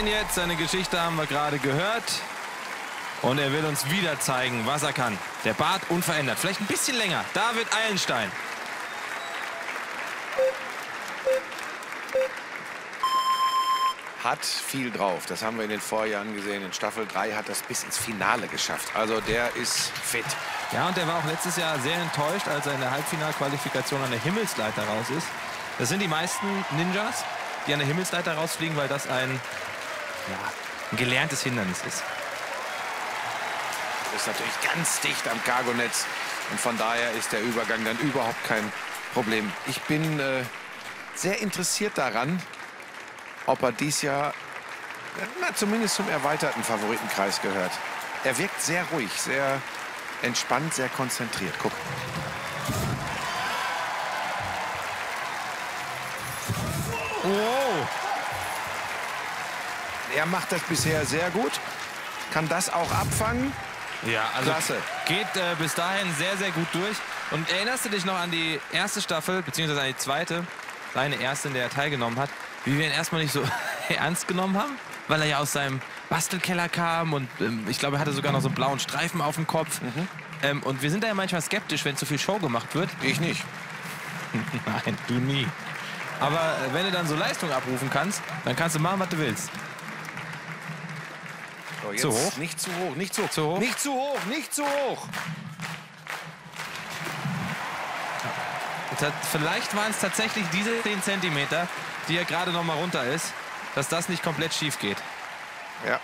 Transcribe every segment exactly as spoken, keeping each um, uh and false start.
ihn jetzt, seine Geschichte haben wir gerade gehört. Und er will uns wieder zeigen, was er kann. Der Bart unverändert, vielleicht ein bisschen länger. David Eilenstein. Hat viel drauf, das haben wir in den Vorjahren gesehen. In Staffel drei hat das bis ins Finale geschafft. Also der ist fit. Ja, und der war auch letztes Jahr sehr enttäuscht, als er in der Halbfinalqualifikation an der Himmelsleiter raus ist. Das sind die meisten Ninjas, die an der Himmelsleiter rausfliegen, weil das ein, ja, ein gelerntes Hindernis ist. Ist natürlich ganz dicht am Cargonetz und von daher ist der Übergang dann überhaupt kein Problem. Ich bin äh, sehr interessiert daran, ob er dies Jahr na, zumindest zum erweiterten Favoritenkreis gehört. Er wirkt sehr ruhig, sehr entspannt, sehr konzentriert. Guck. Wow. Er macht das bisher sehr gut, kann das auch abfangen. Ja, also klasse. Geht äh, bis dahin sehr, sehr gut durch. Und erinnerst du dich noch an die erste Staffel, beziehungsweise an die zweite, seine erste, in der er teilgenommen hat, wie wir ihn erstmal nicht so ernst genommen haben, weil er ja aus seinem Bastelkeller kam und ähm, ich glaube, er hatte sogar noch so einen blauen Streifen auf dem Kopf. Mhm. Ähm, und wir sind da ja manchmal skeptisch, wenn zu viel Show gemacht wird. Ich nicht. Nein, du nie. Aber äh, wenn du dann so Leistung abrufen kannst, dann kannst du machen, was du willst. So, jetzt zu hoch. Nicht zu hoch, nicht zu hoch, zu hoch. Nicht zu hoch, nicht zu hoch. Vielleicht waren es tatsächlich diese zehn Zentimeter, die er gerade noch mal runter ist, dass das nicht komplett schief geht. Ja.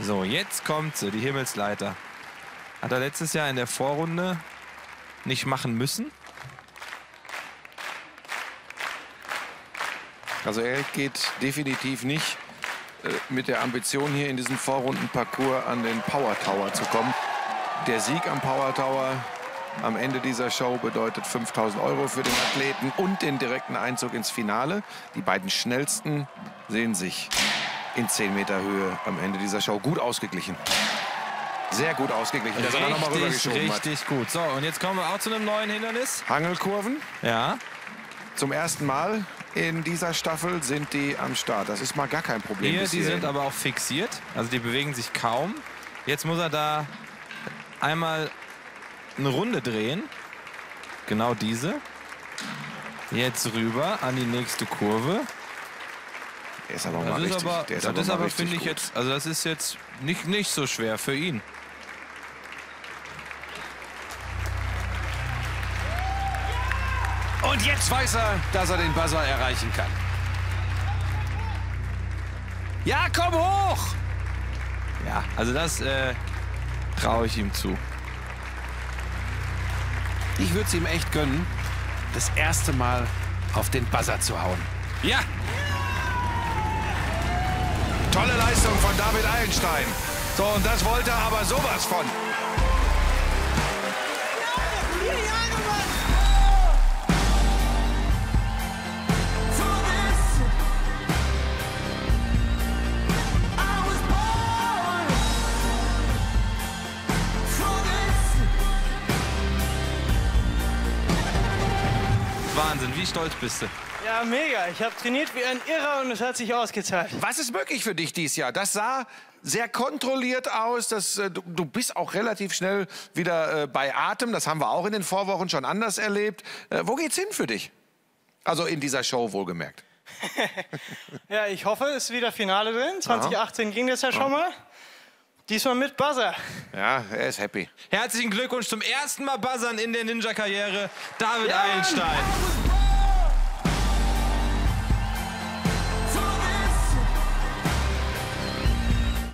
So, jetzt kommt sie, die Himmelsleiter. Hat er letztes Jahr in der Vorrunde nicht machen müssen. Also er geht definitiv nicht äh, mit der Ambition, hier in diesem Vorrundenparcours an den Power Tower zu kommen. Der Sieg am Power Tower am Ende dieser Show bedeutet fünftausend Euro für den Athleten und den direkten Einzug ins Finale. Die beiden Schnellsten sehen sich in zehn Meter Höhe am Ende dieser Show. Gut ausgeglichen. Sehr gut ausgeglichen. Und richtig, noch mal rübergeschoben hat. Richtig gut. So, und jetzt kommen wir auch zu einem neuen Hindernis. Hangelkurven. Ja. Zum ersten Mal in dieser Staffel sind die am Start. Das ist mal gar kein Problem. Hier, die sind aber auch fixiert. Also die bewegen sich kaum. Jetzt muss er da einmal eine Runde drehen. Genau diese. Jetzt rüber an die nächste Kurve. Der ist aber mal richtig. Das ist aber, finde ich, jetzt, also das ist jetzt nicht, nicht so schwer für ihn. Und jetzt weiß er, dass er den Buzzer erreichen kann. Ja, komm hoch! Ja, also das äh, traue ich ihm zu. Ich würde es ihm echt gönnen, das erste Mal auf den Buzzer zu hauen. Ja! Tolle Leistung von David Eilenstein. So, und das wollte er aber sowas von. Wahnsinn, wie stolz bist du? Ja, mega. Ich habe trainiert wie ein Irrer und es hat sich ausgezahlt. Was ist möglich für dich dieses Jahr? Das sah sehr kontrolliert aus. Das, äh, du, du bist auch relativ schnell wieder äh, bei Atem. Das haben wir auch in den Vorwochen schon anders erlebt. Äh, wo geht's hin für dich? Also in dieser Show wohlgemerkt. Ja, ich hoffe, es ist wieder Finale drin. zwanzig achtzehn Aha. ging das ja schon mal. Diesmal mit Buzzer. Ja, er ist happy. Herzlichen Glückwunsch zum ersten Mal Buzzern in der Ninja-Karriere, David ja. Eilenstein.